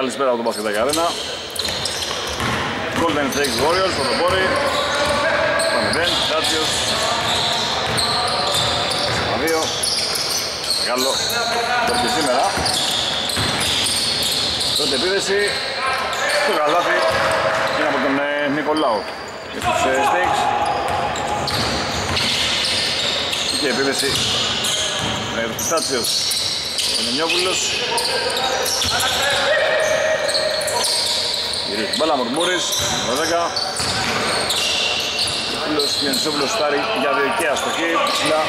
Καλησπέρα από τον Μπασκετάκι Αρένα. Golden Steak Warriors, πρωτοπόροι. Πανδέν, Pistachios. Δύο. Μεγάλο τέρμα σήμερα. Πρώτη επίδεση. Το καλάθι είναι από τον Νικολάου. Για τους Steaks. Και η επίδεση με τους Pistachios. Ο Νιόπουλος. Γυρίζει μπάλα, Μουρμούρης, 12. Νιόπουλος και Νησόπουλος στάρει για διοικαία στοχή. Ψηλά.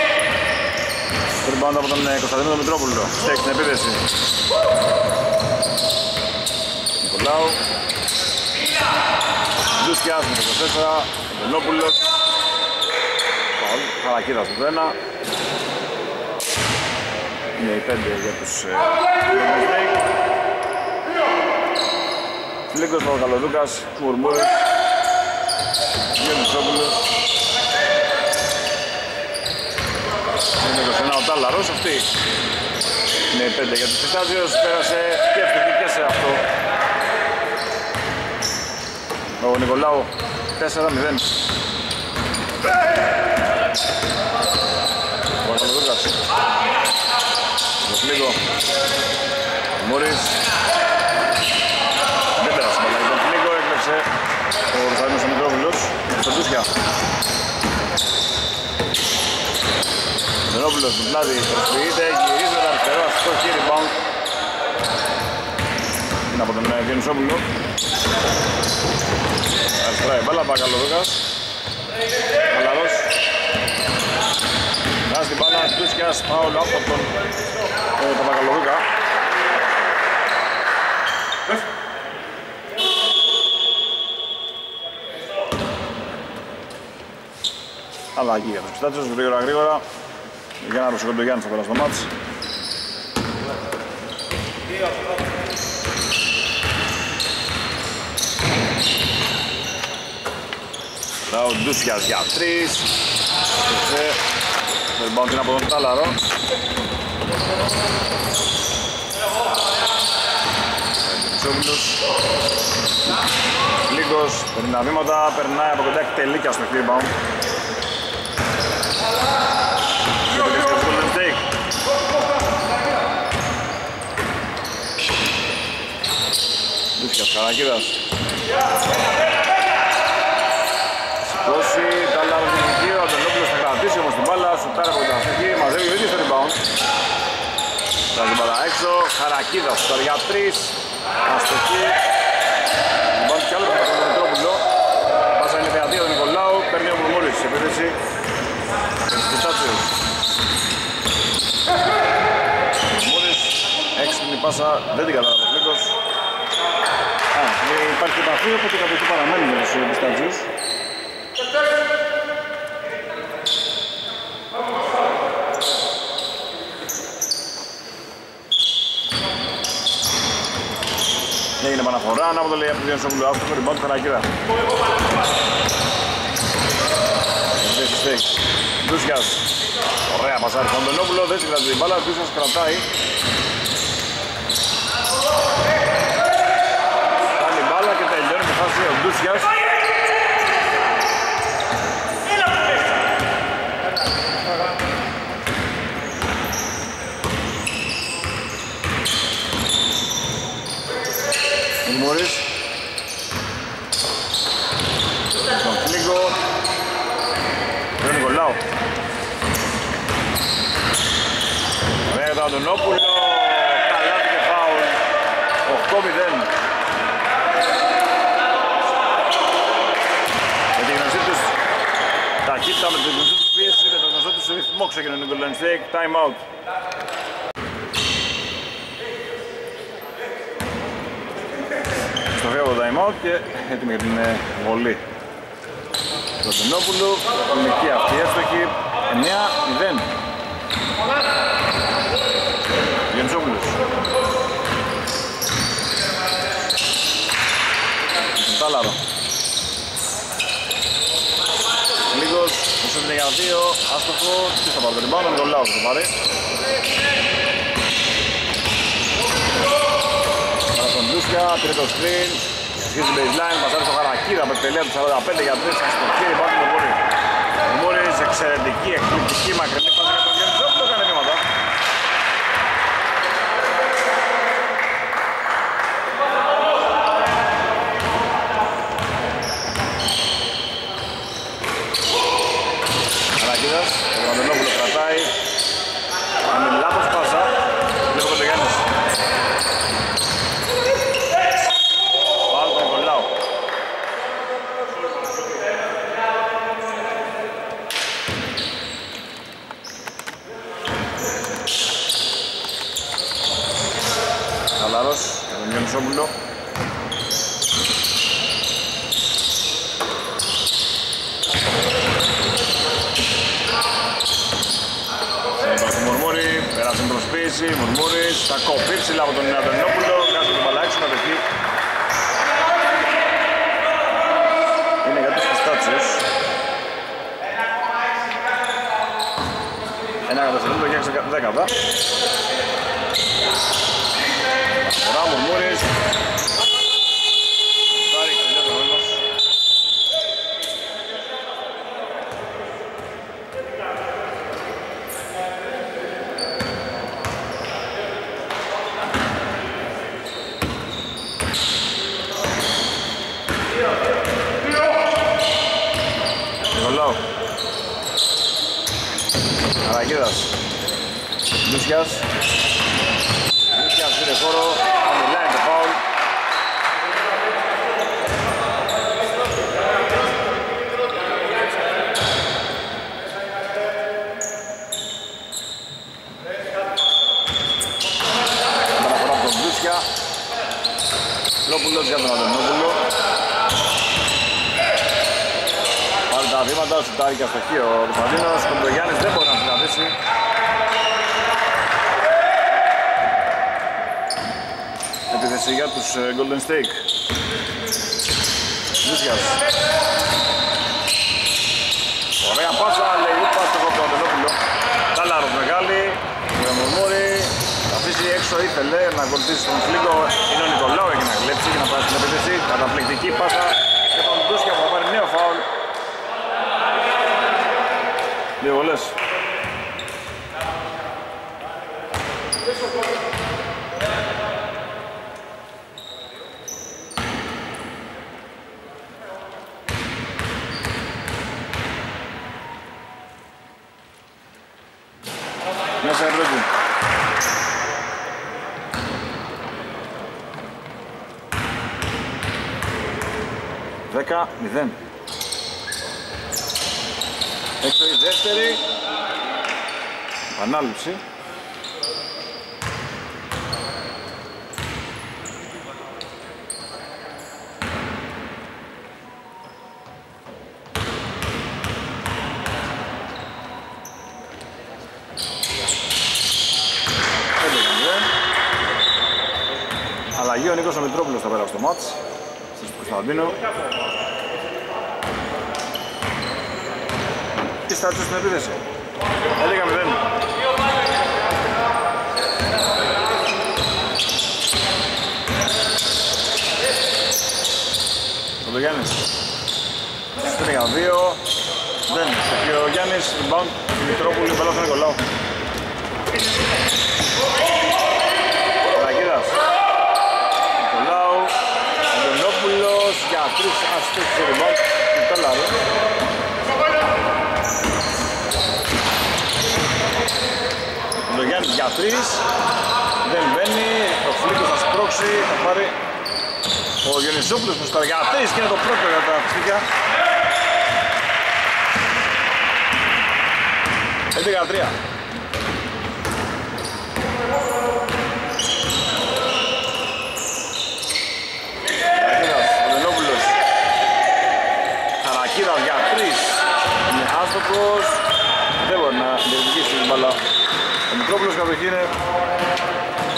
Πριν πάνω από τον Κωνσταντίνο Μητρόπουλο. Στέκ στην επίδεση. Νικολάου. Ζουσκιάς με το 24. Νιόπουλος. Χαρακίδας με το 1. Είναι οι 5 για τους Steak. Λίγκος Παπακαλοδούκας, Μουρμούρης, Γιονισόπουλος. Είναι 21 ο Τάλλαρος, αυτή είναι οι 5 για τους Pistachios. Πέρασε και ευτυχή και σε αυτό. Ο Νικολάου, 4-0. Παπακαλοδούκας. Λίγο Μουρμούρης. Δεν πέρασε μετά τον Φλίγκο, έκλεψε ο Ρουφανός ο Μητρόπουλος. Στον Τούσια Μητρόπουλος του πλάτη προσποιείται, γυρίζει με τα αριστερό αστικό και rebound. Είναι από τον Διονυσόπουλο. Αριστερά η μπάλα, Πακαλοδούκας. Παλαρός. Βγάζει την μπάλα, Τούσιας, φάουλ από τον Παπακαλοδούκα. Αλλαγή για τους Pistachios, γρήγορα. Για να ρωσικό το Γιάννη θα περάσει το μάτς. Ράου Ντούσιας για 3. Rebound είναι από τον Τάλλαρο. Λίγκος, 50 βήματα, περνάει από κοντά, τελίκια στο rebound. Δούσκιας, Καρακίδας. Σηκώσει, Τάλλαρο την γύρω, ο Αντωνόπουλος θα κρατήσει όμως την μπάλα, σουτάρει από την αστική, μαζεύει ο ίδιος στο rebound. Θα την μπάλα έξω, Χαρακίδας, σουτάρια 3. Αστοχή, μπάλει κι άλλο από τον Μητρόπουλο. Πάσα είναι θεατία του Νικολάου, παίρνει ο Μουρμούρης, επίθεση Pistachios. Μουρμούρης, έξυπνη πάσα, δεν την κατάλαβε ο Φλίκος. Υπάρχει και επαφή, οπότε η κατοχή παραμένει με τους Pistachios. Έγινε επαναφορά, ανάποδο λέει από τον Διονυσόπουλο, αυτό το rebound του Χαρακίδα. Ντούσιας, ωραία πασάρι στον Αντωνόπουλο, δεν συγκρατεί την μπάλα, Ντούσιας κρατάει. Κάνει μπάλα και τελειώνει τη φάση ο Ντούσιας. Μουρμούρης. Στον Φλίγκο. Τον Νικολάου. Βέβαια τον Αντωνόπουλο. Καλάθι και φάουλ. 8-0. Με τη γνωστή τους ταχύτητα, με τη γνωστή τους πίεση, με το γνωστό τους ρυθμό ξεκινούν οι Golden Steak. Time out. Το time out και έτοιμη για την βολή του Αντωνόπουλου. Νίκη αυτή έστοχη 9-0. Γιονισόπουλος. Τάλλαρο. Λίγος, μισό για 2, άστοχο. Τι θα πάρει το λιμπάνο, με τον Λάου θα το πάρει. τον Μπούσκα, τρίτο screen, σχίζει baseline, πατάει στο χαρακύρα με τελεία του 45 για 3 στο χέρι, πάνω το Μούρι. Ο Μούρις εξαιρετική, εκπληκτική, μακρινή, πάνω για τον Γιάννη, δεν το έκανε βήματα. Χαρακύρας, ο Βαντελόπουλος κρατάει, κάνει λάθος πάσα, βλέπω το Γιάννης. Μιονισόπουλο. Στον Μουρμούρη, πέρασε προσποίηση, Μουρμούρης, θα κοπεί ψηλά από τον Αβερνόπουλο, κάτω τον μπαλάκι σου κατοχή. Είναι για τους Πιστάτσιος. Ένα καταστολίτο και 6-10. Φορά Μουρμούρης. Πάρει και τελειώνει ο χρόνος. Νικολάου. Αρακίδας. Μπουσιάς. Μπουσιάς πήρε χώρο. Λόπουλος για τον Αντωνόπουλο. Πάρει τα βήματα, σουτάρει και αστοχή ο Ρουφαντίνος. Ο Γιάννης δεν μπορεί να συναντήσει. Επίθεση για τους Golden Steak. Βίσιας. Ωραία πάσα, λέει ούπα στο κόκκινο Αντωνόπουλο. Τάλαρος μεγάλη, ο Μουρμούρη. Αφήσει έξω ήθελε να ακολουθήσει τον Φλίγκο, είναι ο Νικολάου εκεί να κλέψει και να πάει στην επίθεση. Καταπληκτική πάσα και τον Ντούσια που θα πάρει νέο φάουλ. Δύο βολές. Μέσα ευρωπαϊκή. Δέκα, μηδέν. Έξω η δεύτερη. Επανάληψη. Αλλαγή ο Νίκος ο Μητρόπουλος θα πέρασε το μάτς. Σταμπίνο. Τι στάτσιος στην επίθεση. 11-0. Ο Γιάννης. 3-2. Δεν. Ο Γιάννης, rebound, Μητρόπουλη, πέλα στον Νικολάου. Παρακίδας. Νικολάου. Αντωνόπουλος για τρεις αστίξης rebound. Τελάρου. Το Γιάννης για 3, δεν μπαίνει, το Φλίκος θα σπρώξει, θα πάρει ο Γιονιζόπουλος που στα για 3 και είναι το πρώτο για τα Φλίκια. 11-13. Χαρακίδας, ο Δενόπουλος. Χαρακίδας για 3, είναι άστοχος, δεν μπορεί να διεκδικήσει την μπαλά. Ο Μητρόπουλος κατοχή είναι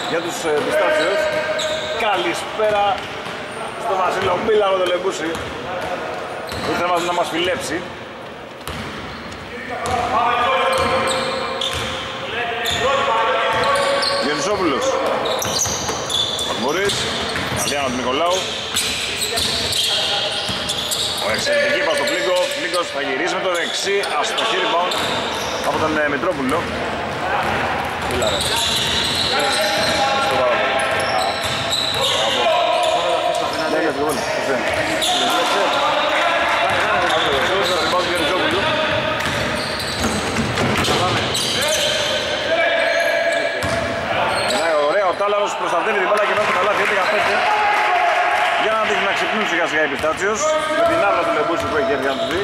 για τους Pistachios. Καλησπέρα στο Βασιλοπίλαρο το Λεμπούσι που ήρθε να μας φιλέψει. Γιονισόπουλος. Μωρίς. Αλιάνο του Νικολάου. Ο εξαιρετική πας το Πλίκο. Πλίκος θα γυρίσει με το δεξί. Αστοχή rebound από τον Μητρόπουλο. Φιλάρε. Προστατεύει την μπάλα και βάζει το καλάθι, έτσι καθέστε. Για να δείχνει να ξυπνούν σιγά σιγά οι Πιστάτσιος. Με την άβρα του Λεμπούση που έχει έρθει να τους δει.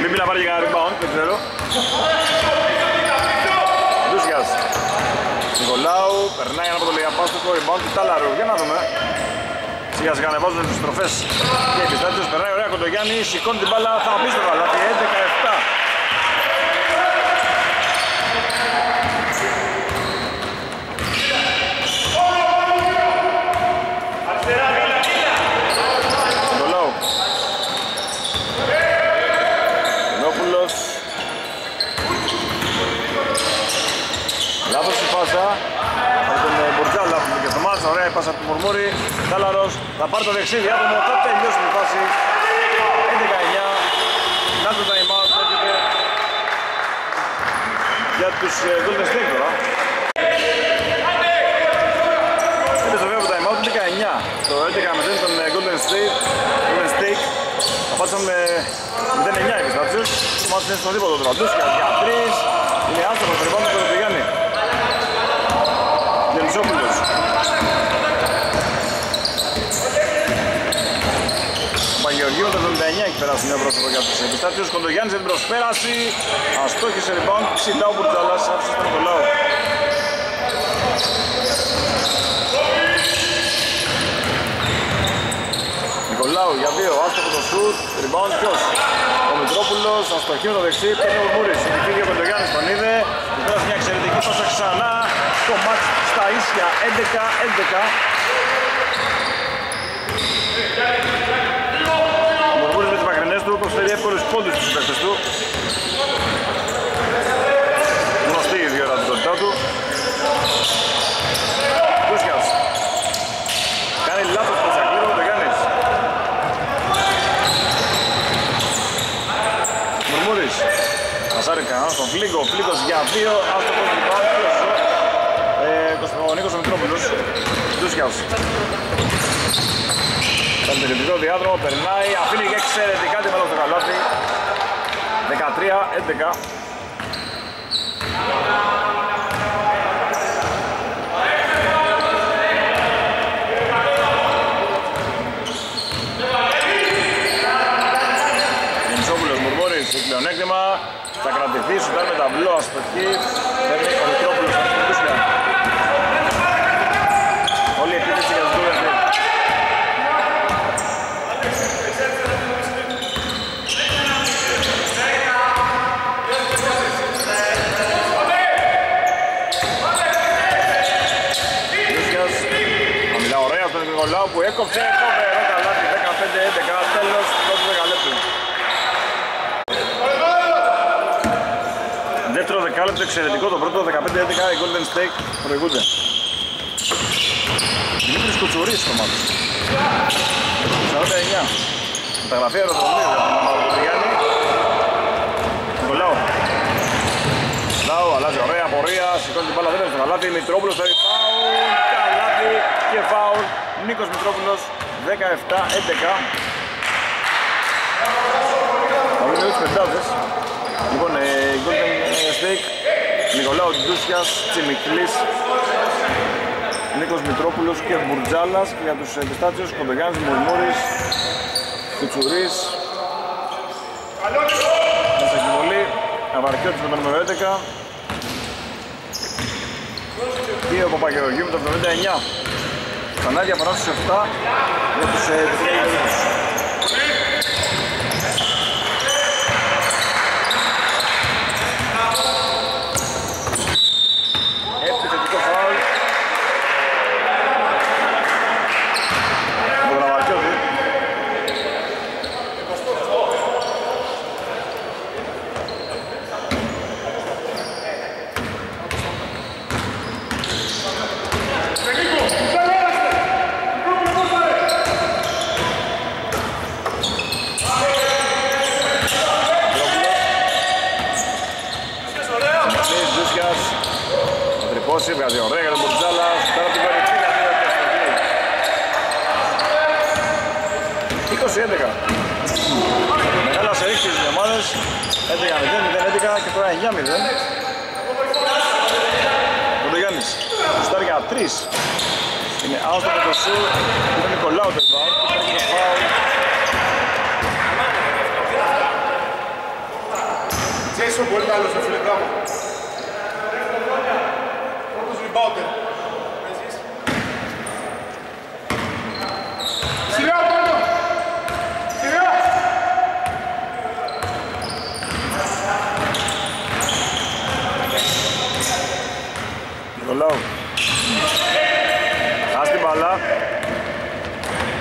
Μην πει να πάρει και κανένα rebound, δεν ξέρω. Ντούσιας. Νικολάου, περνάει ένα από το λεγαπάστοχο, rebound του Τάλαρου. Για να δούμε. Σιγά σιγά ανεβάζουν τις στροφές και οι Πιστάτσιος. Περνάει ωραία Κοντογιάννη, σηκώνει την μπάλα, θα μπει στο καλάθι, 11-17. Πάσα του Μουρμούρη, Τάλαρος, θα πάρει το δεξί διάδρομο, θα τελειώσει την φάση. 11-9, να το time out, πρόκειται για τους Golden Steak τώρα. Είναι στο βέβαιο το time out, 19. Το 11-0 των Golden Steak. Θα πάτσαν με 0-9 οι Pistachios. Μας είναι στον τίποτα τώρα, τους για 3. Είναι άστοχος, περιβάλλον το Ροδιγάνι. Γελισόπουλος. Παγεωργίου το 79 έχει περάσει νέο πρόσωπο για τους Πιστάτσιους. Κοντογιάννης δεν προσπέρασε. Αστόχησε rebound. Ψητά ο Μπουρτζαλάς. Άφησε στον Νικολάου. Νικολάου για δύο. Άστοχο το σουτ. Rebound ποιος. Ο Μητρόπουλος. Αστοχείο το δεξί. Παίρνει ο Μούρης. Συνεχίζει ο Κοντογιάννης. Τον είδε. Του πέρασε μια εξαιρετική πάσα ξανά. Το μάτς στα ίσια. 11-11. Του προσφέρει εύκολους πόντους στους παίκτες του. Γνωστή η διορατικότητά του. Κούσκιας. Κάνει λάθος προς Ακλήρου, δεν το κάνεις. Μουρμούρης. Μασάρει κανένας τον Φλίγκο. Φλίγκος για δύο. Άστοχος λοιπόν. Ο Νίκος ο Μητρόπουλος. Κούσκιας. Τον τελειωτικό διάδρομο περνάει, αφήνει και εξαιρετικά τη μέλος του καλάθι. 13-11. Μιντσόπουλος Μουρμούρης, το πλεονέκτημα. Θα κρατηθεί, σουτάρει με ταμπλό αστοχή. Παίρνει ο Μητρόπουλος από την Κούσια. Όλη η επίθεση για τους Golden Steak. Νικολάου που έκοψε το περό καλάθι 15-11, τέλος πρώτου δεκαλέπτου. Δεύτερο δεκάλεπτο εξαιρετικό, το πρώτο 15-11 οι Golden Steak προηγούνται. Δημήτρης Κουτσουρίς στο μάτι. 49. Τα γραφεία αεροδρομίου για τον Μαυροβουτριγιάννη. Νικολάου. Νικολάου αλλάζει ωραία πορεία, σηκώνει την μπάλα, δεν είναι στο καλάθι, Μητρόπουλος θα καλάθι και φάουλ. Νίκος Μητρόπουλος, 17-11. Θα βρούμε τους πεντάδες. Λοιπόν, Golden Steak, Νικολάου Ντούσιας, Τσιμικλής, Νίκος Μητρόπουλος και Μπουρτζάλας. Και για τους Πιστάτσιους, Κοντογιάννης, Μουρμούρης, Κουτσουρίς. Μας εκβολεί, Αβαρκιώτης με το νούμερο 11. Και ο Παπαγεωργίου με το 79. Ξανά διαφορά στους 7 για τους Πιστάτσιους. Επιθετικό φάουλ. Ο Γραμμαρκιώδη. Τελίκο! Μουρτζάλας. Θα τρυπώσει, βγάζει ωραία για τον Μουρτζάλας. Τώρα την κορυφή να δει ότι αστοχή. 20-11. Μεγάλα σε ρίξει στις ομάδες. 11-0, 0-11 και τώρα 9-0. Μοντογιάννης. Στάρει για 3. Είναι out από το σου. Είναι ο Νικολάου το rebound. Υπάρχει το foul. Jason πολύ καλός ο φίλε, μπράβο. Πρώτος rebounder. Σειρά πάνω! Σειρά! Νικολάου. Χάσει την μπαλά.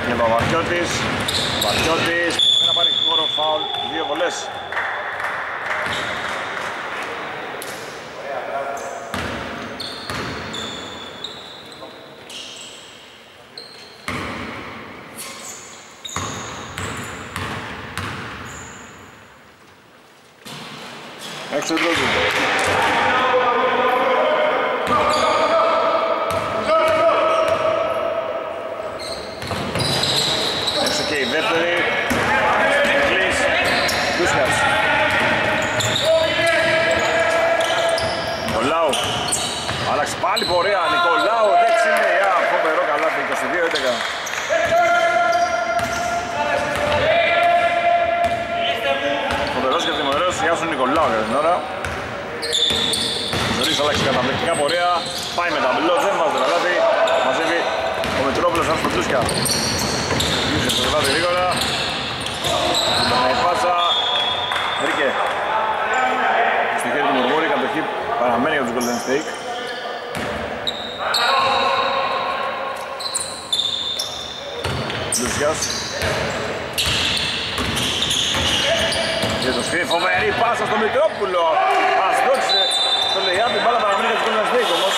Είναι ο Παπαρκιώτης. Παπαρκιώτης. Πρέπει να πάρει χώρο, φάουλ, δύο βολές. Έξω εντός μου. Έξω και η δεύτερη. Εγκλής. Κούσιας. Νικολάου. Άλλαξε πάλι πορεία. Νικολάου δεξινή. Φοβερό καλάθι. 22-11. Γιάσου Νικολάου για την ώρα. Ζωρίς αλλάξει καταπληκτικά πορεία. Πάει με τα μπλό, δεν μας δραλάβει. Μαζεύει ο Μητρόπουλος από τον Τούσκια. Λύσε το δραλάβει γρήγορα. Περνάει φάτσα. Βρήκε στο χέρι του Μουργούρη. Κατοχή παραμένει για τους Golden Steak. Τούσκιας. Και το σκρίνει φοβερή πάσα στο Μητρόπουλο. Ας δόξε το Λεγιάπη, μπάλα παραμείνει για τους Golden Steak όμως.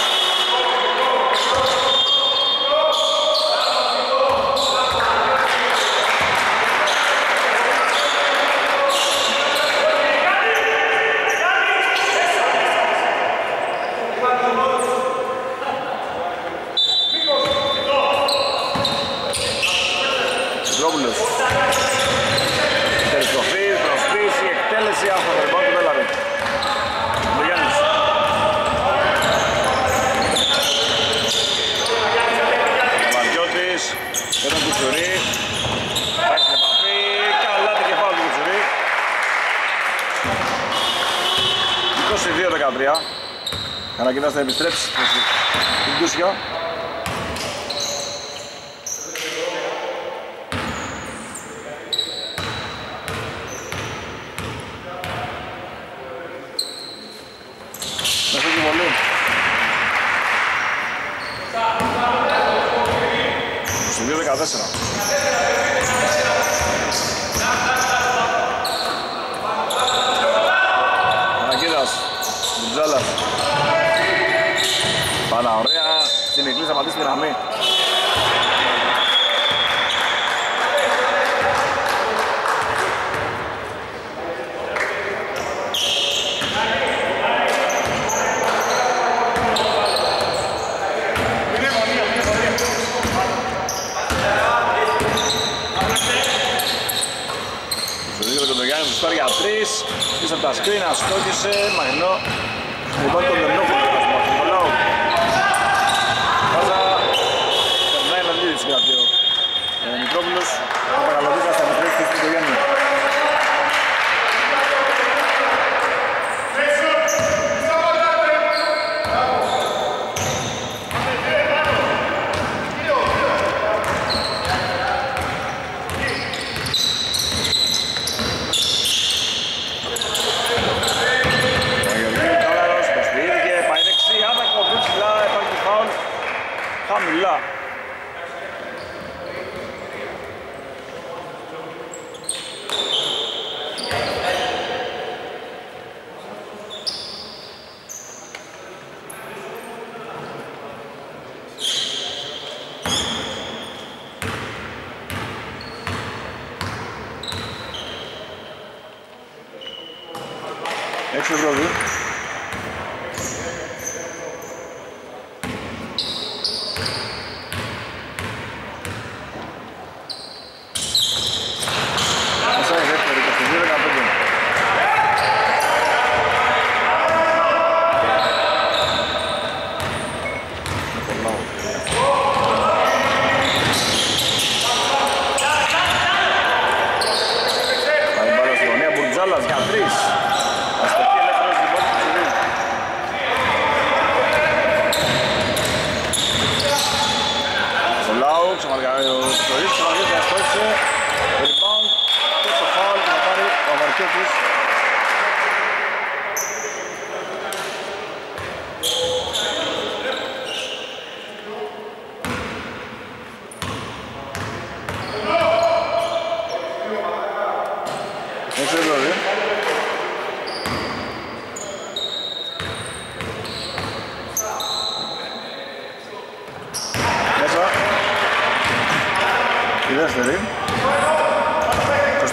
Ανακοινάς να επιστρέψεις στην Κούσια. Μέσα και πολύ. Στο 2-14. Ανακοινάς. Μπουτζάλας. Πάρα ωραία, στην Ικλής θα πατήσει τη γραμμή. Στο δίδυρο και τον Γιάννη του Στάρ για 3. Πίσω από τα σκρίνα, στόχισε, μαγνό. Λοιπόν τον Λερνόφωνο. Μητρόπουλος, ο Παραλαβούκας θα μετρέψει στην οικογένεια. Ο Γεωργίου Κάλαρος προσποιήθηκε, πάει δεξί, άτακο, ψηλά, υπάρχει φάουλ, χαμηλά. Έξω Ευρώπη. δεύτερη. 22-16.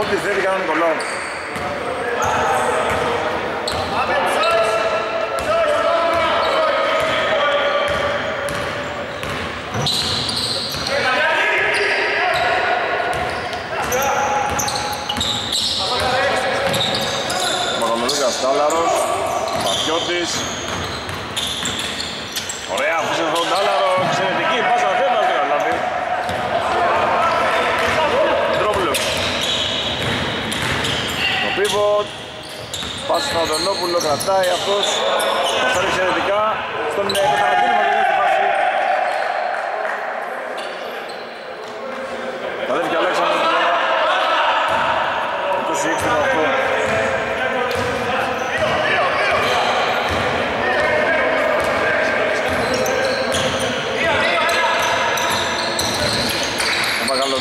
Ό,τι θέλει κάνουν τον λόγο. Μακαμελούκας Τάλαρος, Παπιώτης. Ωραία, αφούσε τον Τάλαρο, εξαιρετική πάσα δεν θα την αλάβει. Πίβοτ, πάση στον Αντωνόπουλο, κρατάει αυτός, θα φέρει εξαιρετικά στον Κατακίνημα και δεύτερη φάση. Τα δεύει και Αλέξανδρος τώρα, 26-18.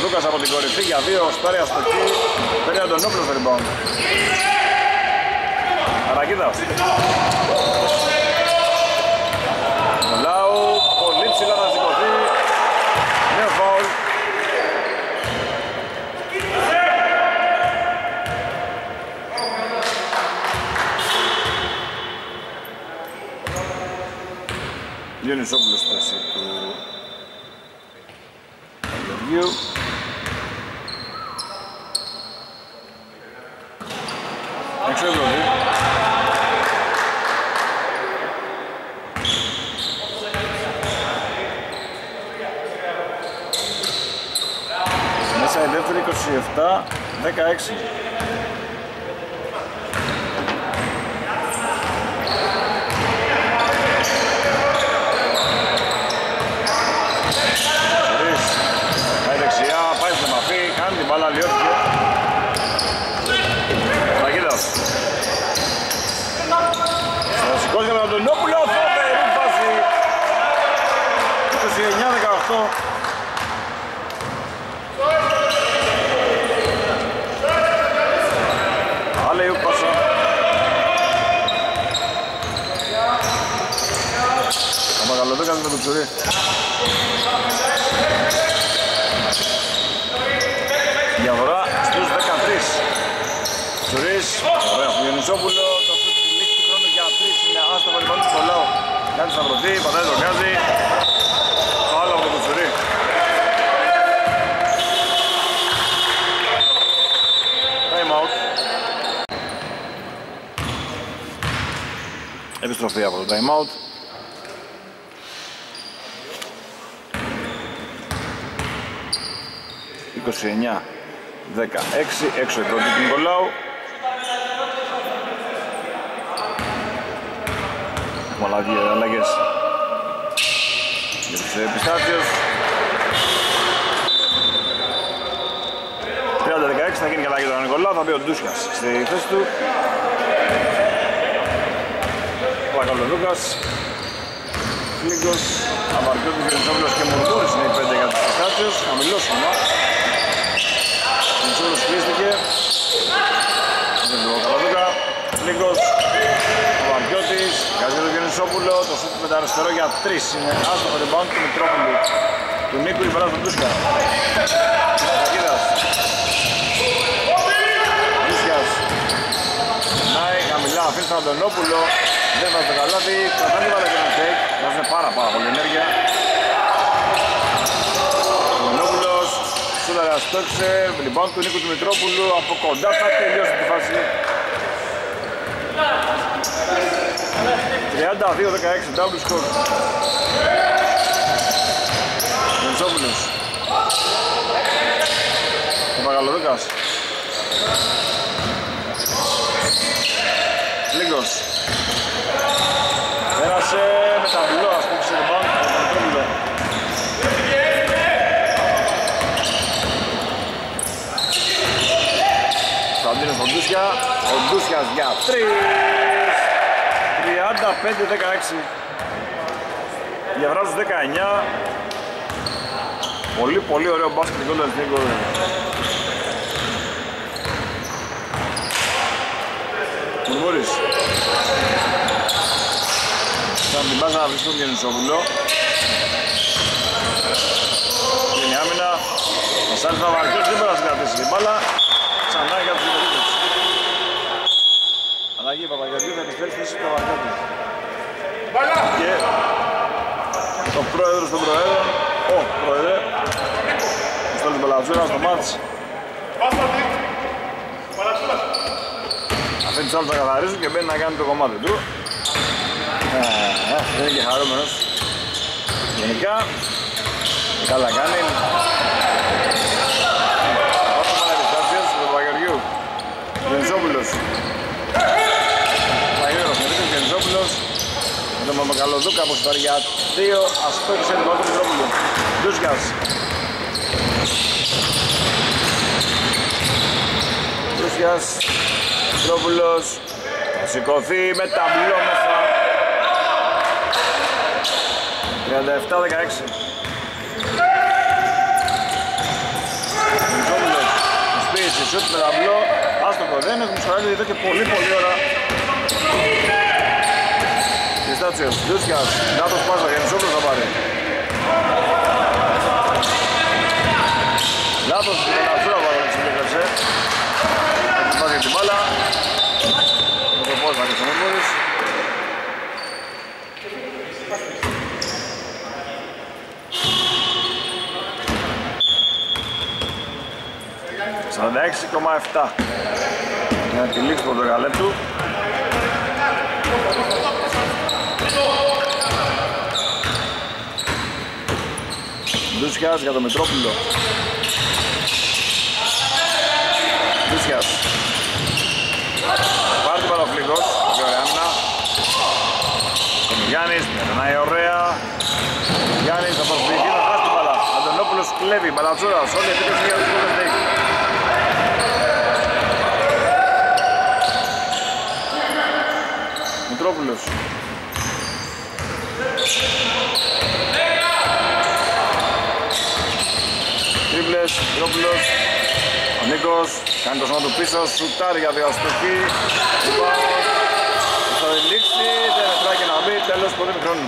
Λούκας από την κορυφή για δύο, στάρια στο εκεί, παίρνει Αντωνόπλος λοιπόν. Αρακίδα. Λάου, πολύ ψηλά να σηκωθεί. Νέο φαουλ. Γιώνης Όπλος πέση του Αγιοργίου. Μέσα η δεύτερη 27-16. Πάει δεξιά, πάει στην μαφή, κάνει την μπάλα λιώθηκε. Σηκώθηκε με τον Αντωνόπουλο, φοβερή φάση. 29-18. Άλλη ούπασα. Ο Μαγαλοδέκας με το ψουρί. Διαφορά στους 13. Ψουρίς, ωραία, Γιονισόπουλο. Κάνει σαν πρωτή, πατάει το γκάζι. Το άλλο από το ψουρί. Time out. Επιστροφή από το time out. Εικοσιεννιά, 16, έξω η πρώτη του Νικολάου. Αλλαγές για τους Pistachios. 30-16 θα γίνει καλά για τον Νικολάου, θα μπει ο Ντούσιας στη θέση του. Πλακαλολούκας, Λίγκος, Αμαρκιώτης, Γενισόπουλος και Μουρδούρης είναι οι 5 για τους Pistachios. Χαμηλός σχήμα. Γενισόπουλος κλείστηκε. Δεν του Καλαδούκα, Λίγκος. Βγάζει τον Γενισόπουλο, το σούτ με τα αριστερό για 3 είναι άστοχο rebound του Μητρόπουλου. Του Νίκου η βαρά του Ντούσκα. Κοίτας. Γιάννης Αντωνόπουλο, δεν βάζει καλάθι, κατάλληλα βάλε και ένα σέικ, βάζουν πάρα πολύ ενέργεια. Αντωνόπουλος, σούταρα στόξε, rebound του Νίκου Δημητρόπουλου, από κοντά θα τελειώσει τη φάση. 32-16, double score. Μεντσόπουλος. Ο Παγαλοδούκας. Λίγκος. Πέρασε με τα μπλό, ας πούμε, ξεριμπάνω, με τον Μητρόπουλο. Σαντίνος ο Ντούσια, ο Ντούσιας για 3. 35-16. Διαβράζουν 19. Πολύ πολύ ωραίο μπάσκετ Golden Steak Warriors. Μουρμούρης. Θα την πάζα να βρίσκουν και Νησοβουλό. Γίνει άμυνα. Ο Σάλης Βαβαρκός δεν πέρασε κρατήσει την μπάλα. Ξανά για τους υποδίκους. Αλλαγή η Παπαγιαντή θα επιφέρει θέση του Βαβαρκότη. Και ο πρόεδρος των προέδρων. Ο πρόεδρε. Ο Στέλης Μπαλατσούρας στο μάτς. Αφήνει τους άλλους να καθαρίζουν και μπαίνει να κάνει το κομμάτι του. Είναι και χαρούμενος. Γενικά, καλά κάνει. Όσο πάνε Pistachios του Παπαγιοργιού. Γεννησόπουλος. Παγιοργιός Μερίτης Γεννησόπουλος. Με τον Παπακαλοδούκα από Σταριά 2. Ασπέρισε τον Παπαγιοργιού Μητρόπουλου. Ντούσιας. Ντούσιας. Μητρόπουλος θα σηκωθεί με ταμπλό μέσα. 37-16. Μητρόπουλος σπίρισε σούτ με ταμπλό. Άστοχο δεν έχουμε σχολιάσει εδώ και πολύ πολύ ώρα. Pistachios, Ντούσιας, Ντάτος Πάσα, Γεννησόπουλος θα πάρει. Λάθος με την αυσούρα παρόλο ξεπλήκασε. Έτσι πάζει την μπάλα. Με το πόδι θα κλείσουμε μόνος. Στα 16,7. Για να τυλίξει το δεκαλέπτου. Ντούσιας για τον Μητρόπουλο. Ντούσιας. Πάρει την παραφλήγος, και ωραία άμυνα. Τον Γιάννης, περνάει ωραία. Γιάννης θα προσφυγεί, θα χάσει την μπαλά. Αντωνόπουλος κλέβει, Μπαλατσούρας, όλη η επίθεση για τους Golden Steak. Μητρόπουλος. Τρίπλες, Μητρόπουλος. Ο Νίκος κάνει το σώμα του πίσω, σουτάρει για διαστοχή. Λοιπόν, θα λήξει, δεν μετράει να μπει, τέλος πολύ μικρόνου.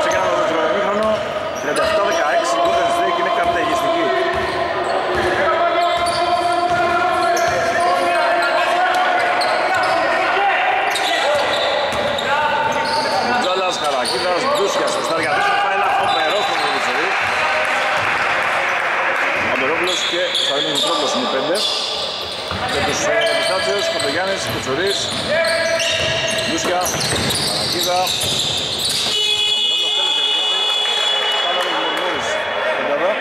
Ξεκινάμε το μικρόνο, 37-16, Golden Steak είναι καταιγιστική. Τζάλας, Χαρακίδας, Ντούσιας, ο Σταριατής θα πάει ένα φοβερό στον Μητροπολίτη. Αντωνόπουλος και θα είναι ο Μητρόπουλος είναι 5. Για τους Pistachios, Κοντογιάννης, Κουτσουρίς, Ντούσια, Παρακίδα, Πάνω τους Μουρμούρους, Πεντάδα.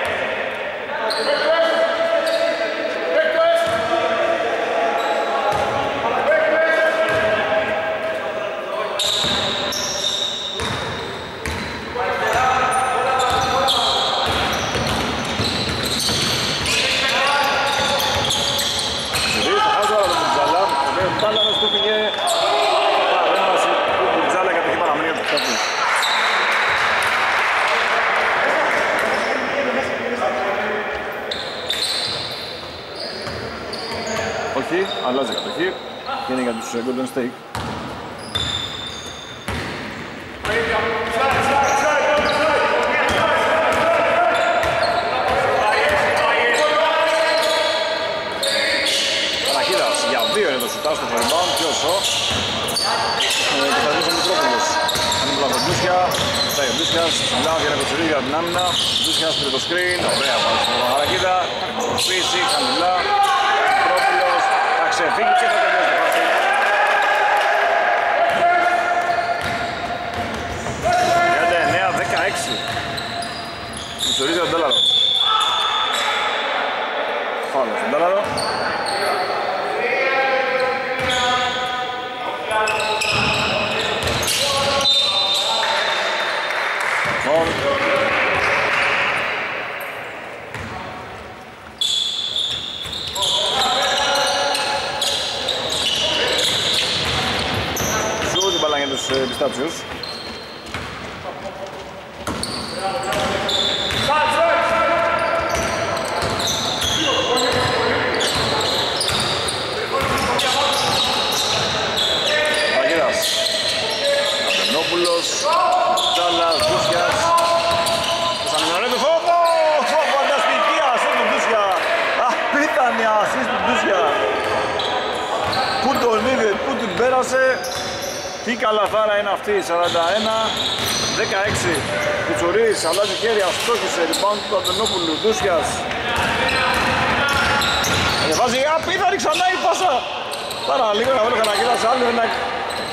Αλλάζει κατοχή και είναι για τους Golden Steak. Παραχίδας για 2 είναι το σουτάστο rebound. αυτά για μπίσκας, λάδι για κοτσουρίδια την άμυνα, μπίσκας πήρε το screen, ωραία πάνω στην Μαγαρακίδα, φύση, χαμηλά, πρόπουλος, θα ξεφύγει και θα τελειώσει το φάση. Κοτσουρίδια τον Τάλαρο. Φάλλος τον Τάλαρο. Ζω την μπάλα για τους Pistachios. Τι καλαθάρα είναι αυτή, 41-16. Κουτσουρίς αλλάζει χέρια, στόχισε, rebound του Αντωνόπουλου, Ντούσιας. Ανεβάζει, απίθανη ξανά η πάσα. Πάρα λίγο να βρει ο Καραγκίδας, άλλο ένα.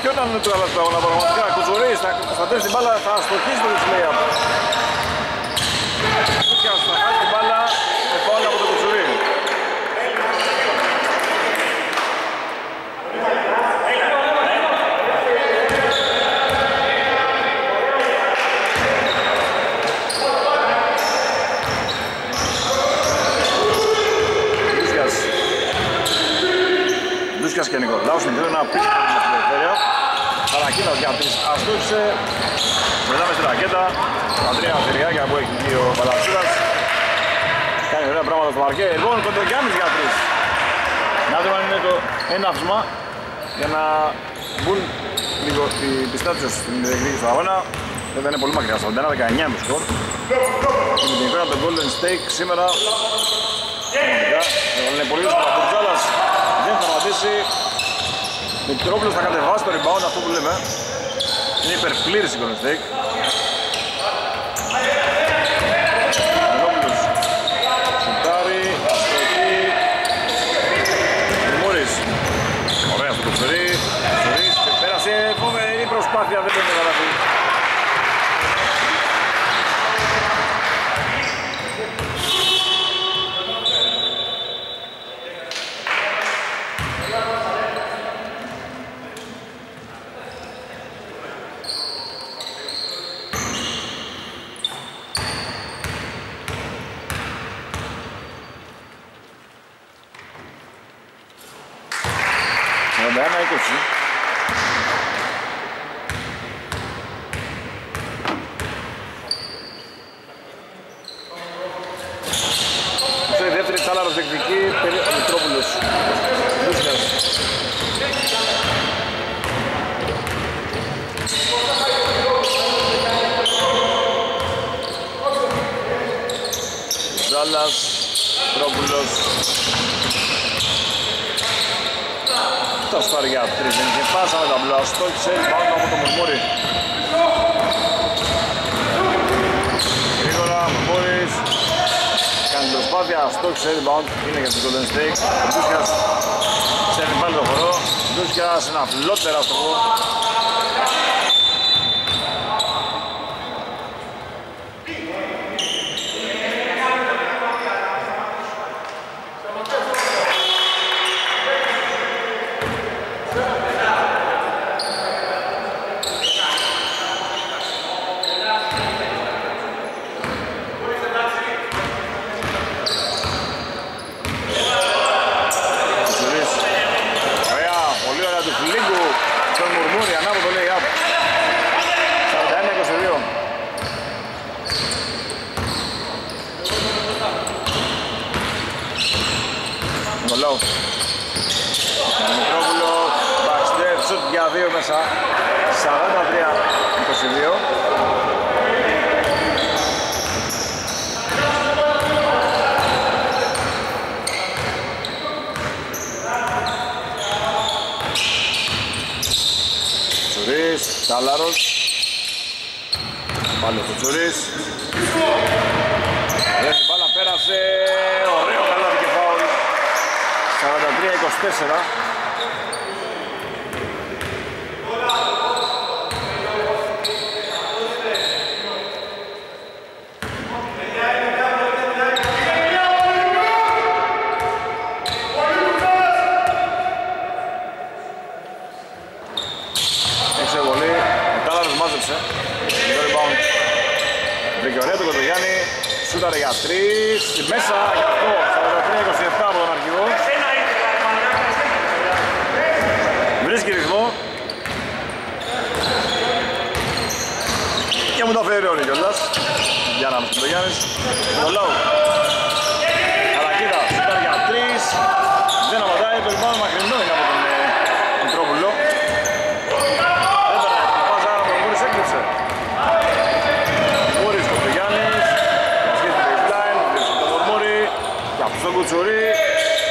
Ποιο ήταν το καλά του αγώνα πραγματικά, Κουτσουρίς θα προστατεύσει την μπάλα, θα στοχίσει το display. Ντούσιας θα χάσει την μπάλα, με φάουλ από τον Κουτσουρί. Ντούσιας και Νικολάου συνεχίζουν να πείσουν την ελευθερία. Παρακίνας για τις αστούξε. Μετάμε στη ρακέτα. Τα τρία θηριάκια που έχει βγει ο Παλατσίδας. Κάνει ωραία πράγματα στο μαρκέ. Λοιπόν, Κοντογιάννης για τρεις. Να δούμε αν είναι το έναυσμα για να μπουν λίγο οι Pistachios στην διεκδίκηση του αγώνα. Βέβαια είναι πολύ μακριά, 41-19 το σκορ. Με την εικόνα από το Golden Steak σήμερα. Είναι πολύ δύσκολο από κιόλας. Δεν θα σταματήσει. Μικρόπουλος θα κατεβάσει το rebound, αυτό που λέμε. Είναι υπερπλήρης η Golden Steak. Μικρόπουλος σουτάρει, αστοχή. Μουρμούρης. Ωραία αυτό το ξερί. Ξερί και πέρασε. Φοβερή προσπάθεια, δεν πρέπει να καταφέρει. Είναι για την Golden Steak. Ο Ντούσιας ξέρει πάλι το χορό. Ο Ντούσιας είναι απλότερα στο χορό. Πάλι ο Κουτσούρης. Λες την μπάλα, πέρασε. Ωραίο καλάθι και φάουλ. 43-24. Σούταρε για 3, μέσα για αυτό, 43-27 από τον αρχηγό. Βρίσκει ρυθμό. Και μου τα φέρει όλοι κιόλας. Για να μην το Γιάννης. Το Λάου. Αλλά κοίτα, σούταρε για 3. Δεν απαντάει, το λιμάνο μακρινό είναι από τον Μητρόπουλο. Δεν περνάει την φάζα, άρα τον Μούρης έκλειψε. Στον Κουτσουρί,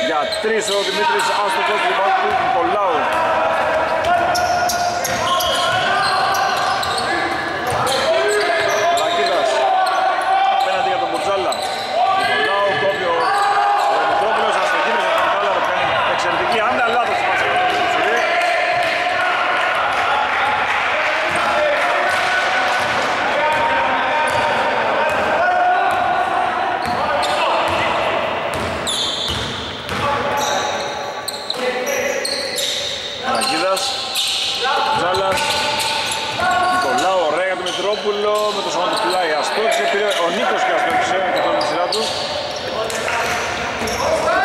για 3 ο Δημήτρης Άστοχος, λιμπάκτου Νικολάου. Λακίδας, απέναντι για τον Μπουρτζάλα. Νικολάου, κόβει ο Μητρόπουλος, αστοχίδρυσε τον Μπουρτζάλα, το κάνει εξαιρετική άμυνα, λάθος μας από τον Κουτσουρί. Ζάλλας, Νικολάου, ωραία για τον Μητρόπουλο, με το σώμα του πλάι αστόξε, πήρε ο Νίκος και αστόξε και τον τη σειρά του.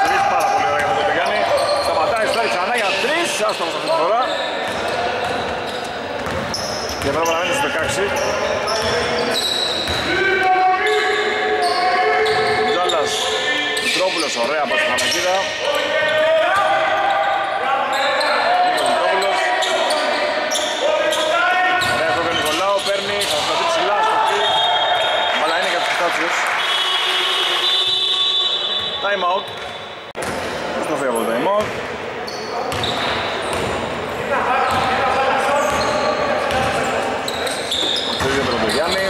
Τρεις πάρα πολύ ωραία για τον Πεγάνη, σταματάει στάρι ξανά για 3, άστομος αυτή τη φορά. Και πρέπει να μένει στους 16. Ζάλλας, Μητρόπουλος, ωραία από την Χανακίδα. Time out. Στο φεύγω το time out. Κουτσουρίδιο Περοντογιάννη.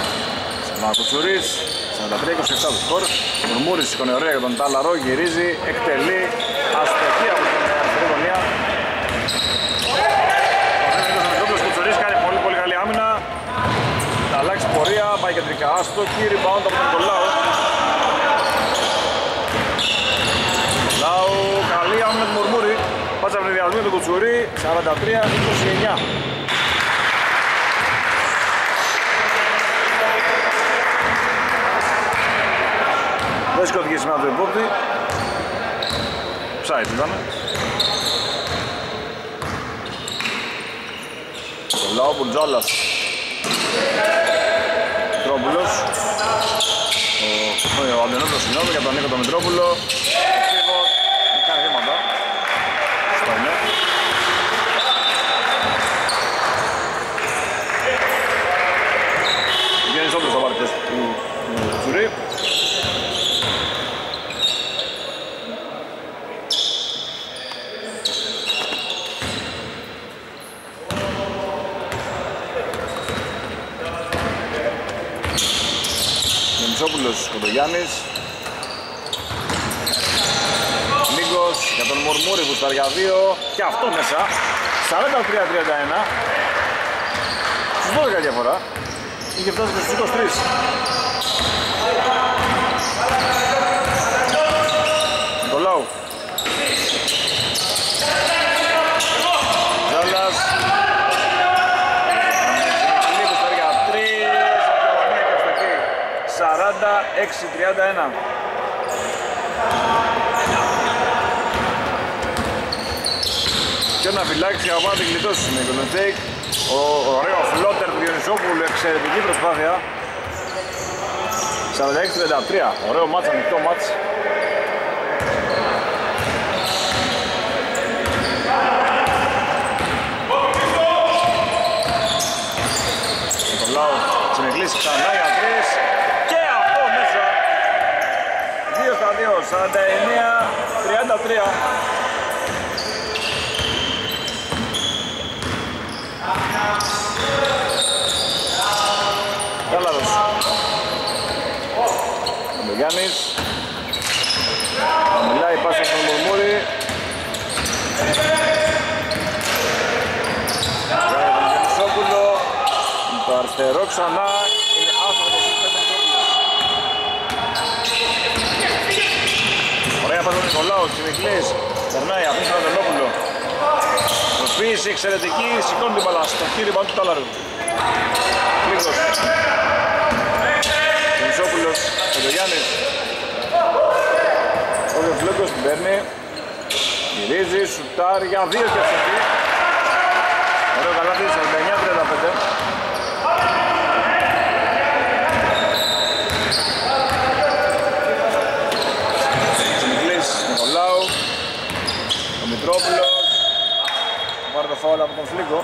Σανά Κουτσουρίς. 43-27 το σκορ. Μουρμούρης σηκώνει ωραία για τον Ταλαρό. Γυρίζει, εκτελεί. Αστοχή από την αριστερή γωνία. Ο Μητρόπουλος Κουτσουρίς κάνει πολύ πολύ καλή άμυνα. Θα αλλάξει πορεία, πάει κεντρικά. Αστοχή, rebound από τον Νικολάου. Λάου, καλή άμυνα του Μουρμούρη. Πάτσα από την διαδρομή του Κουτσουρί, 43-29. Δεν σκοτήκε σήμερα του υπόπτη. Ψάιτ ήταν. Λάου, Μπουρτζάλας. Μητρόπουλος. Ο Αντενόπουλος, συγγνώμη, για τον Νίκο τον Μητρόπουλο. Βγαίνεις όντως θα πάρει τεστ του Κουτσουρί. Μενισόπουλος Κοντογιάννης. Για τον Μουρμούρη που στάρει για 2 και αυτό μέσα. 43-31. Στους 12 διαφορά. Είχε φτάσει στους 23. Νικολάου. Ζάλλας. Μουρμούρη που στάρει για 3. 46-31. Και να φυλάξει για να γλιτώσει με Golden Steak. Ο ωραίο φλότερ του Διονυσόπουλου, εξαιρετική προσπάθεια. 46-33, ωραίο μάτς, ανοιχτό μάτς. Νικολάου, συνεχλήσει ξανά για 3 και αυτό μέσα. 2-2, 49-33. Καλά, Γιάννης. Μιλάει πάσα στον Μουρμούρη. Βγάζει τον Γιαννησόπουλο. Το αριστερό ξανά. Είναι άσχατο. Ωραία πάσα στον Νικολάου. Τσιμικλής. Περνάει από τον Ανδρελόπουλο. Προφύση εξαιρετική. Σηκώνει την μπαλά στο χείρι του Τάλαρου. Μισόπουλος και το Γιάννης. Ο Λευλόγκος την παίρνει. Γυρίζει, σουτάρει για 2 και αυτή. Ωραίο καλάθι, 49-35. Τσιμικλής, Νικολάου. Ο Μητρόπουλος. Πάρει το φάουλ από τον Φλίκο.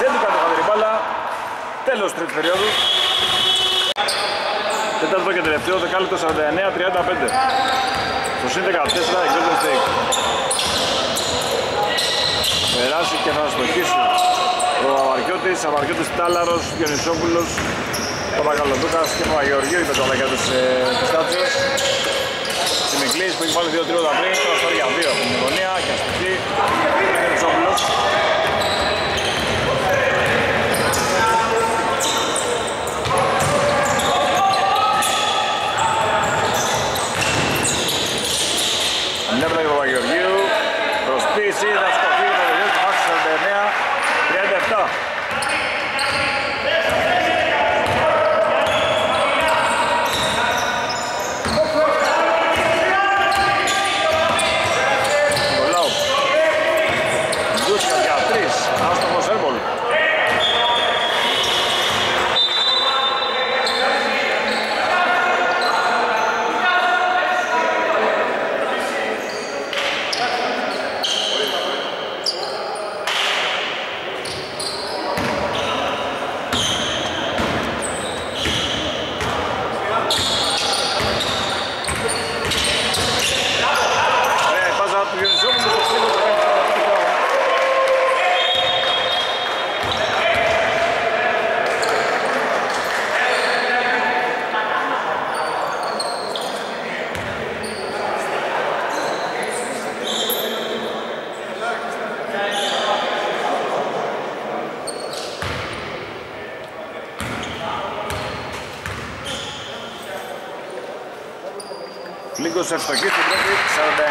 Δεν του κάνει χαμένη μπάλα. Τέλος τρίτης περίοδου. Τέταρτο και τελευταίο δεκάλεπτο 49-35. Στο συν 14 η Golden Steak. Περάσει και θα στοχίσει ο Αμαρκιώτης. Αμαρκιώτης Τάλαρος, Διονυσόπουλος, Παπαγαλωτούκας και Παπαγεωργίου είπε το αλακιά τους Pistachios. Τσιμικλής που έχει πάλι 2-3 πριν. Τώρα στάρει για 2 από την γωνία και αστοχή. Διονυσόπουλος. Ανέβρα του Παπαγεωργίου, προσπίση, θα σκοφεί ο Παπαγεωργίου και φάσεις 49-37. Νικολάου, Γκούσια για 3, άστοχος έρμπολ. Λίγος ευστοχής στην πρώτη, 49-38.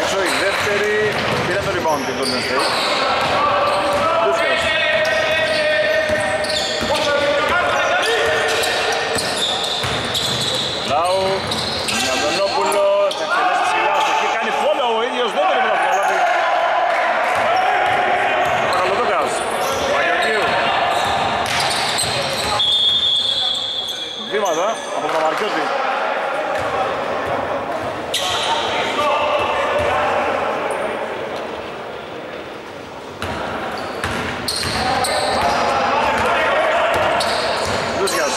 Έξω η δεύτερη, πήρε το rebound την Golden Steak. Κούσκας. Λάου, Νιαντονόπουλο, θα εκτελέσει ψηλά, στο εκεί κάνει follow ο ίδιος, δεν τον ήμουν αφιαλάβει. Παραλωτοκάς. Βήματα από τον Αμαρκιώτη. Δούσιας.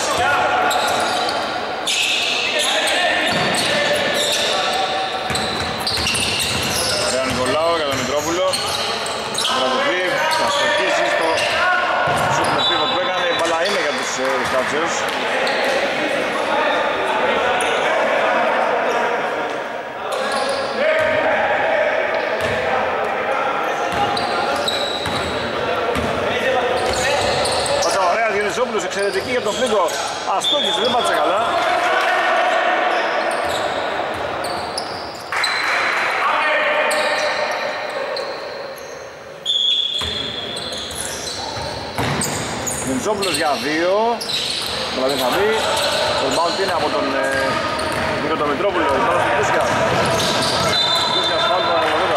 Ωραία Νικολάου για τον Μητρόπουλο. Βραβευτεί, θα στοχίσει στο σουπλεπίβο που έκανε. Η μπαλά είναι για τους Pistachios. Εξαιρετική για τον Φλίγκο, αστόχησε, δεν πάτησε καλά. Μιντσόπουλος για 2, δηλαδή θα μπει. Το μπάουντ είναι από τον Μητρόπουλο, ο Μητρόπουλος του Κούσκας. Κούσκας φάουλ τον Ανδρελόπουλο.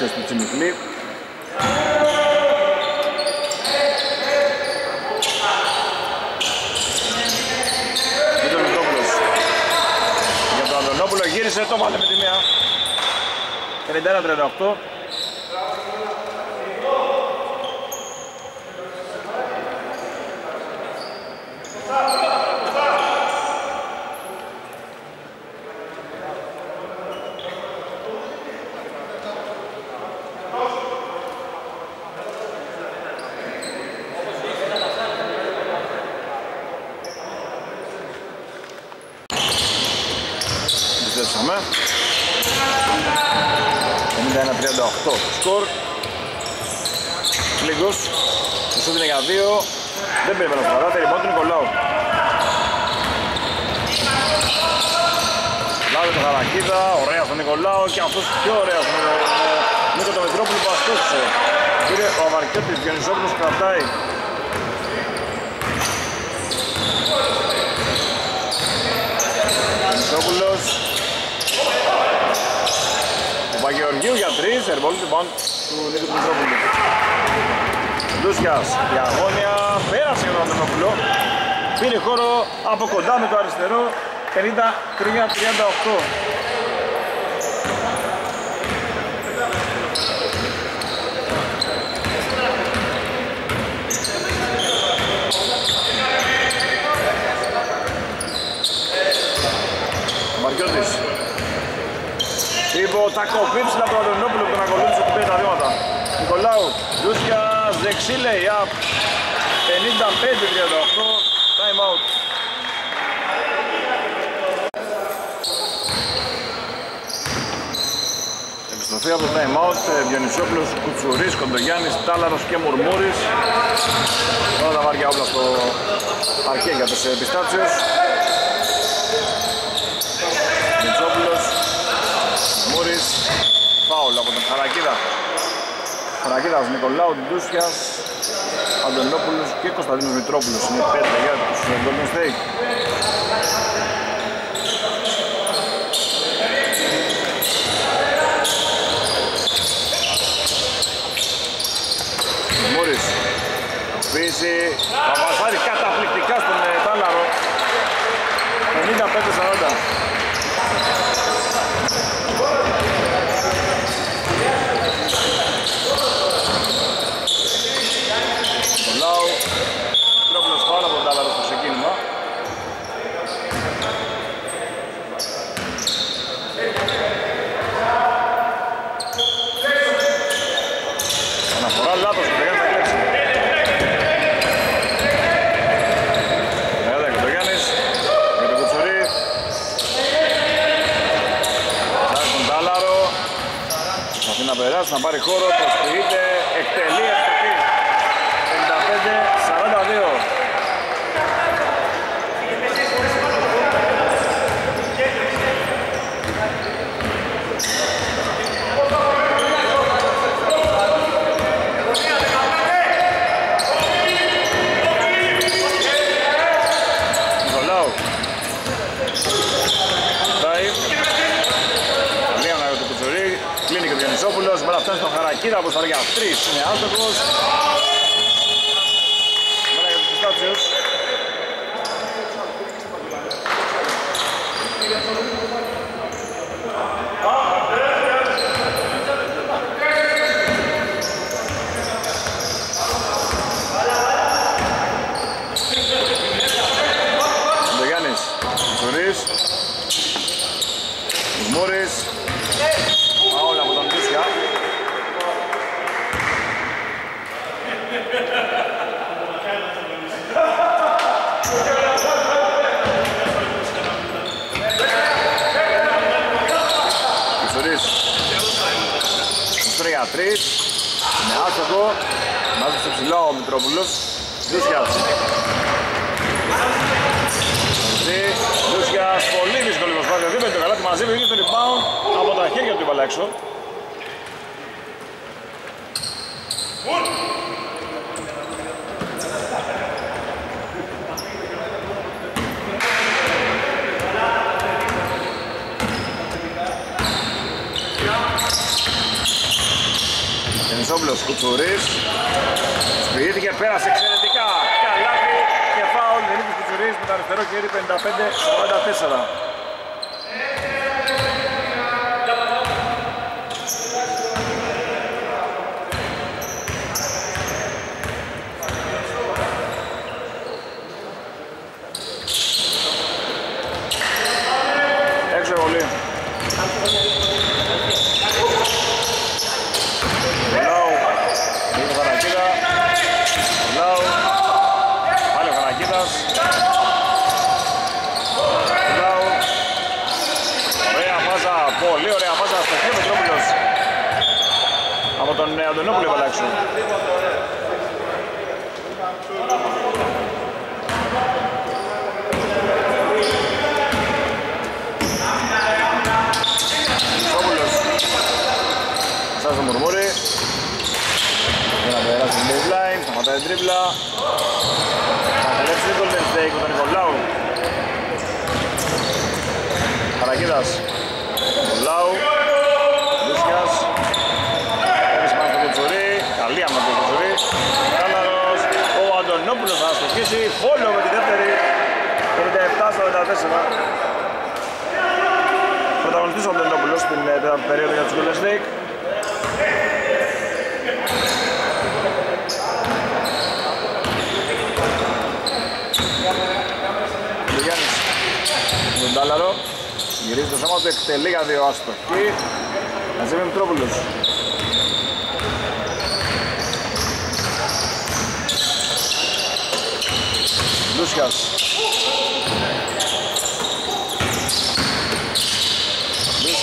Just the Jimmy's meat. Με τον Αντωνόπουλος. Για τον Αντωνόπουλο γύρισε, το βάλε με τη μία. 51-38. Ζέσαμε 51-38 σκορ. Λίγκος το σούτ είναι για 2. Δεν περιμένω στον παράτε, λοιπόν του Νικολάου. Λάβει το χαρακίδα, ωραία στον Νικολάου και αυτός πιο ωραίος με Νίκο το Μητρόπουλο που ασκούσε. Κύριε ο Αμαρκέτης Διονυσόπουλος κρατάει. Διονυσόπουλος Παπαγεωργίου για 3, ερβόλου του μπαντ του Νίκου του Μητρόπουλου. Ντούσιας, διαγώνια, πέρασε τον Αντωνόπουλο. Πήρε χώρο από κοντά με το αριστερό, 53-38. Μαρκιώτης. Υπό τα κοπίψη από τον Αντωνόπουλο που να ακολούθησε που πήρε τα βήματα. Νικολάου, Ντούσιας, δεξί λέει, απ 55-38, time out. Επιστροφή από το time out, Διονυσόπουλος, Κουτσουρίς, Κοντογιάννης, Τάλαρος και Μουρμούρης. Όλα τα βάρια όπλα στο αρκέ για τους Πιστάτσιος. Διονυσόπουλος, Μουρμούρης, φάουλ από τον Χαρακίδα. Χαρακίδας, Νικολάου, Ντούσιας, Αντωνόπουλος και Κωνσταντίνος Μητρόπουλος. Είναι 5 για τους Golden Steak. Μούρης αφήσει, θα βασάρει καταπληκτικά στον Τάλαρο. 55-40. Να πάρει χώρο, προσποιείται, εκτελεί αστοχή. 55-42. Νικολάου. Κλείνει και ο Διονυσόπουλος, μετά φτάνει στον Χαρακίδα που θα για 3, είναι άστοχος. Μετά για τους Πιστάτσιους. Ο Γιάννης, Μουτσουρίς, Μουρμούρης. Όλα από τον Ντούσια. Κουτσουρίς. Κουτσουρί για 3. Είναι άστοχο. Μάζεψε ψηλά ο Μητρόπουλος. Ντούσιας. Ντούσιας, πολύ δύσκολη προσπάθεια. Δεν παίρνει το καλάτι μαζί, βγήκε στο rebound από τα χέρια του έβαλε έξω. Χρυσόπουλος Κουτσουρίς. Σπηδήθηκε, πέρασε εξαιρετικά. Καλάθι και φάουλ Δημήτρης Κουτσουρίς με το αριστερό χέρι 55-44. Πρωταγωνιστής ο Αντωνόπουλος στην τέταρτη περίοδο για τους Golden Steak. Γιάννης τον Τάλαρο, γυρίζει το σώμα του, εκτελεί για δύο άστοχη. Μαζί με Μητρόπουλος. Λούσιας.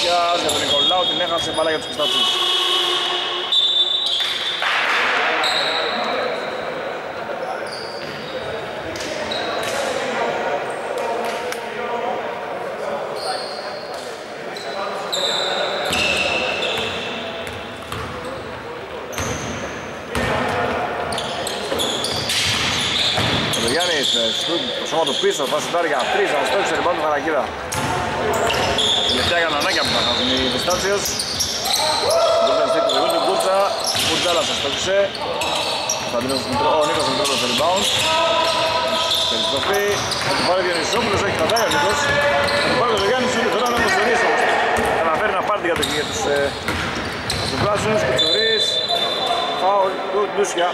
Για τον Νικολάου την έχασε μπάλα για τους Pistachios. Ο Γιάννης στο σώμα του πίσω, θα σουτάρει για 3, θα στόχισε ριμπάουντ του Χαρακίδα. Τελευταία έκανα ανάγκια που θα χάσουν οι Pistachios. Golden Steak του Βεβούς, την Κούρτσα, η Κουρτζάλα σας τόξε. Ο Νίκος Μητρόπλος στο rebound. Περιστροφή, θα του πάρει ο Διονυσόπουλος, όχι θα δάει ο Νίκος. Θα του πάρει ο Γιάννης, ο Νίκος Μητρόπλος στο Ρίσος. Καταφέρει να πάρει για τους Pistachios, Κουτσουρίς, φάουλ, Ντούσια.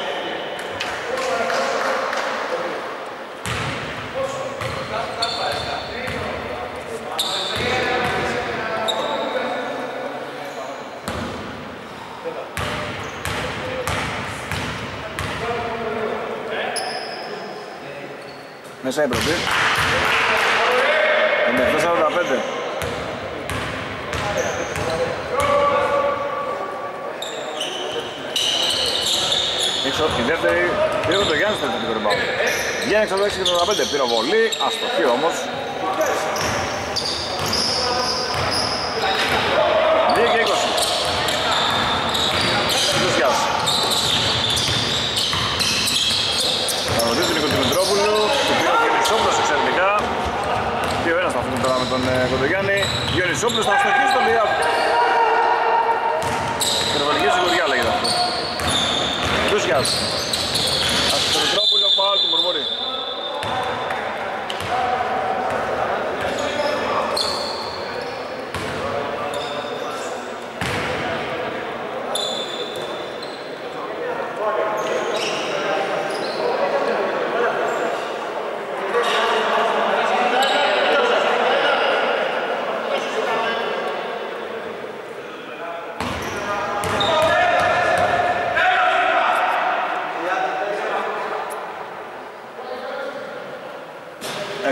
Μέσα η προπή. 45. Έξω η δεύτερη. Πήρε το Γιάννης στο τελικό ριμπάουντ. Γιάννης από το 6.45. Πυροβολή. Αστοχή όμως. Κοντογιάννη, Γιονισόπλος θα αστοχίσει τον Διάβου. Περιβολική σιγουριά λέγεται αυτό. Λούσιας. Αστροτρόπουλο, φάουλ του Μουρμούρη.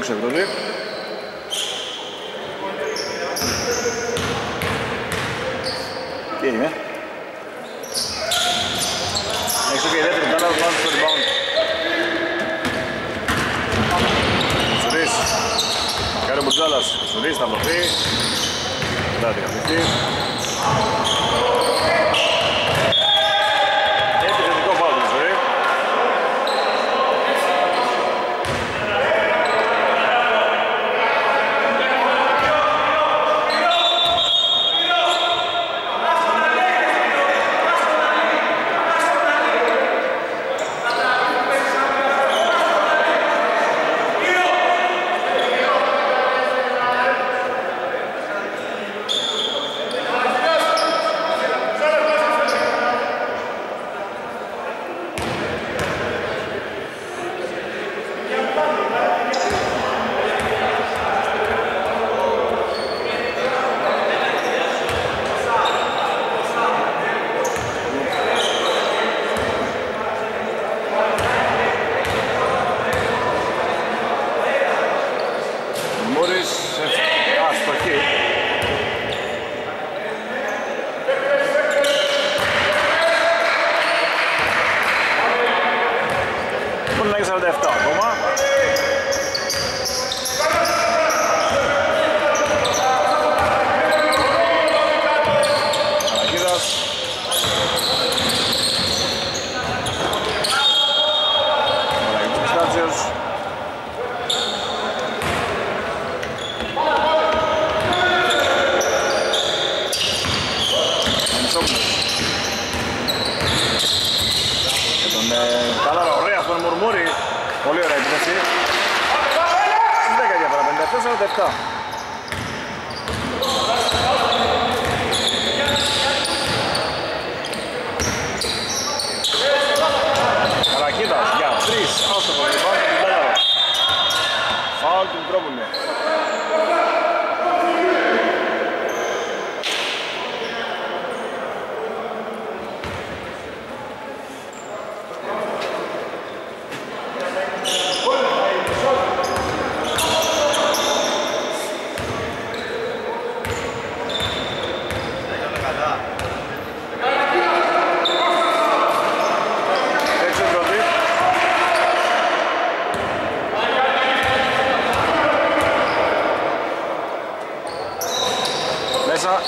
Ξεβρολή. Τι έγινε. Έξω και η δεύτερη καλά του πάνω στο rebound. Σουρίς. Κάρι ο Μπουρτζάλας. Σουρίς θα μπλωθεί. Μετά την καπληθεί. 37 ακόμα. Πολύ ωραία επίθεση. 10 για παρά 57. Καρακίδας για 3. Άστο το λιβάνι του Τάγαρο. Φάουλ του Μητρόπουλου.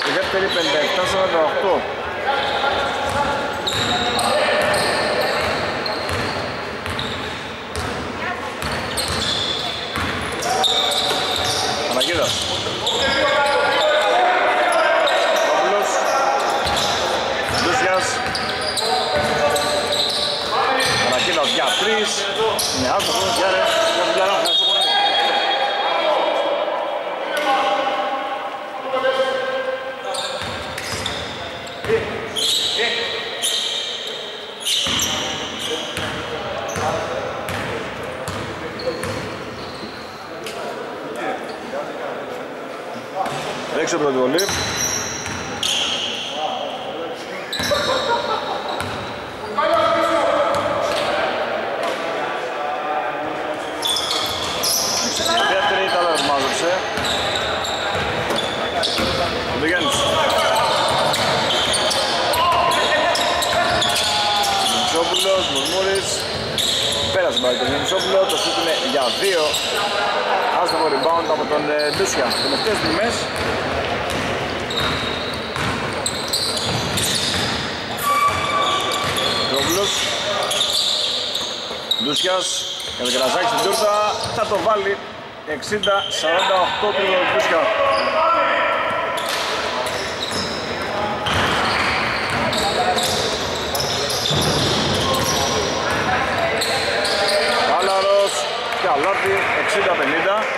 Η δεύτερη 57-48. Αναγκίδας. Παύλος. Ντουσιας. Αναγκίδας για 3. Είναι άστοχο, γιάρε. Έξω από το βολή. Δεύτερη καλά που μάζεψε. Ο Βιγέννης. Μινισόπουλος, Μουρμούρης. Πέρασε μπαρ τον Μινισόπουλο, το σούτ είναι για 2. Άστοχο rebound από τον Ντούσια. Τελευταίες στιγμές. Ντουσιας, Ελγραζάκη στην τούρτα, θα το βάλει 60-48 του Ντουσιά. Κάλαρος, Καλάρτη, 60-50.